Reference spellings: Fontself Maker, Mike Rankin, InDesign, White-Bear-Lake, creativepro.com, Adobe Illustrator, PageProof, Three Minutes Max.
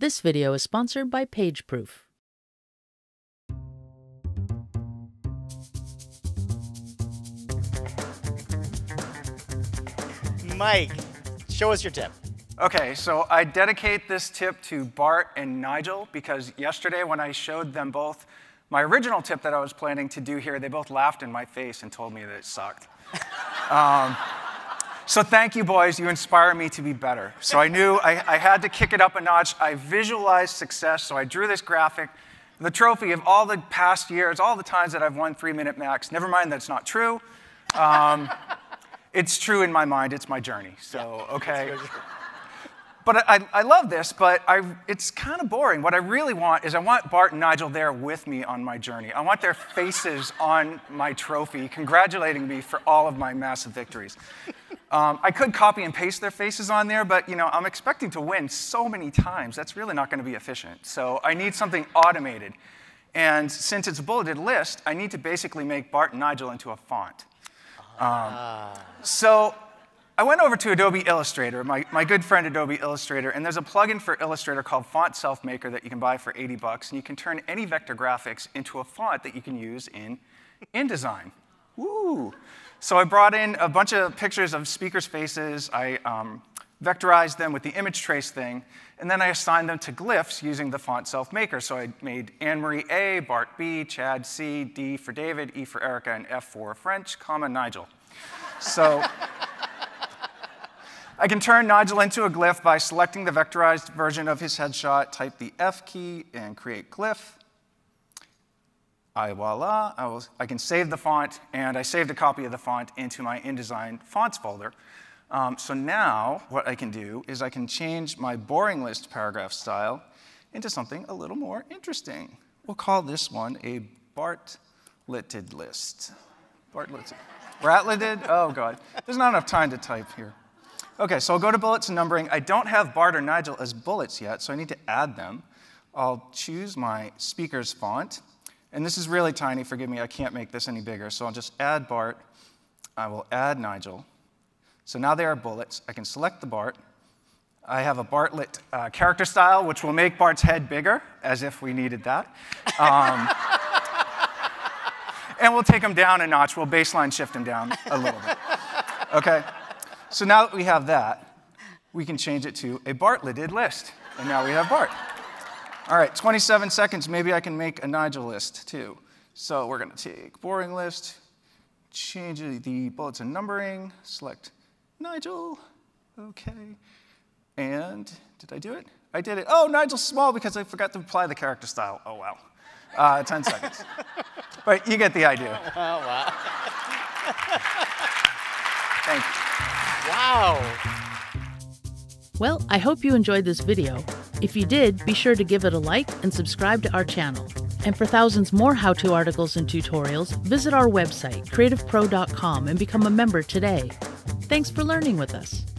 This video is sponsored by PageProof. Mike, show us your tip. Okay, so I dedicate this tip to Bart and Nigel because yesterday when I showed them both my original tip that I was planning to do here, they both laughed in my face and told me that it sucked. So thank you, boys. You inspire me to be better. So I knew I had to kick it up a notch. I visualized success, so I drew this graphic, the trophy of all the past years, all the times that I've won 3-minute max. Never mind, that's not true. It's true in my mind. It's my journey. So, okay. But I love this, but it's kind of boring. What I really want is I want Bart and Nigel there with me on my journey. I want their faces on my trophy congratulating me for all of my massive victories. I could copy and paste their faces on there, but you know, I'm expecting to win so many times. That's really not going to be efficient. So I need something automated. And since it's a bulleted list, I need to basically make Bart and Nigel into a font. So I went over to Adobe Illustrator, my good friend Adobe Illustrator, and there's a plugin for Illustrator called Fontself Maker that you can buy for $80, and you can turn any vector graphics into a font that you can use in InDesign. Woo! So I brought in a bunch of pictures of speakers' faces, I vectorized them with the image trace thing, and then I assigned them to glyphs using the Fontself Maker. So I made Anne-Marie A, Bart B, Chad C, D for David, E for Erica, and F for French, comma, Nigel. So I can turn Nigel into a glyph by selecting the vectorized version of his headshot, type the F key, and create glyph. Voila, I can save the font, and I saved a copy of the font into my InDesign fonts folder. So now what I can do is I can change my boring list paragraph style into something a little more interesting. We'll call this one a Bartletted list. Bartletted. Ratletted? Oh, God. There's not enough time to type here. OK, so I'll go to bullets and numbering. I don't have Bart or Nigel as bullets yet, so I need to add them. I'll choose my speaker's font. And this is really tiny. Forgive me, I can't make this any bigger. So I'll just add Bart. I will add Nigel. So now they are bullets. I can select the Bart. I have a Bartlet character style, which will make Bart's head bigger, as if we needed that. And we'll take him down a notch. We'll baseline shift him down a little bit. OK? So now that we have that, we can change it to a Bartletted list. And now we have Bart. All right, 27 seconds. Maybe I can make a Nigel list, too. So we're going to take boring list, change the bullets and numbering, select Nigel. OK. And did I do it? I did it. Oh, Nigel's small because I forgot to apply the character style. Oh, wow. 10 seconds. But you get the idea. Oh, wow. Thank you. Wow. Well, I hope you enjoyed this video. If you did, be sure to give it a like and subscribe to our channel. And for thousands more how-to articles and tutorials, visit our website, creativepro.com, and become a member today. Thanks for learning with us.